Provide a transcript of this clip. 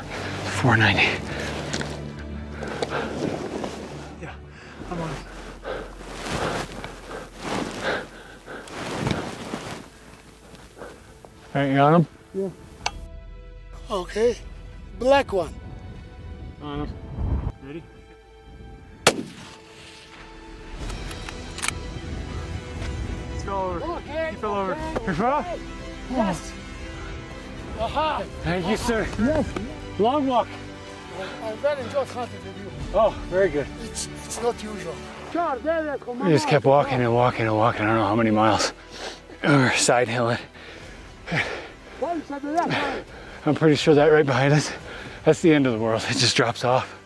490. Yeah, I'm on. All right, you on him? Yeah. Okay, black one. On him. Ready? Let's go over. Okay, he fell over. Okay. Yes. Aha. Thank you, sir. Yes. Long walk. I very enjoyed hunting with you. Oh, very good. It's not usual. We just kept walking and walking and walking. I don't know how many miles. We're side hilling. I'm pretty sure that right behind us, that's the end of the world. It just drops off.